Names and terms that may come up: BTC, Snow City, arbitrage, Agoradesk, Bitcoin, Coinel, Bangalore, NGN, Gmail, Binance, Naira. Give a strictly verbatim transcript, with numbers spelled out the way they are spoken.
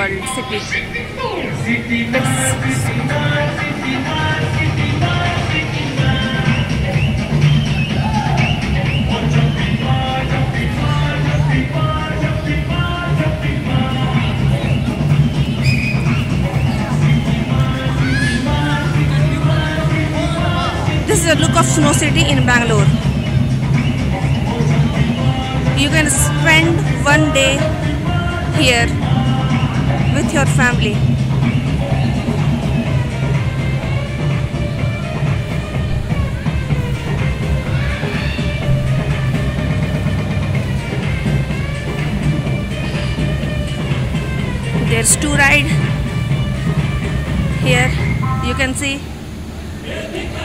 world city. It's This is a look of Snow City in Bangalore. You can spend one day here with your family. There's two rides here. You can see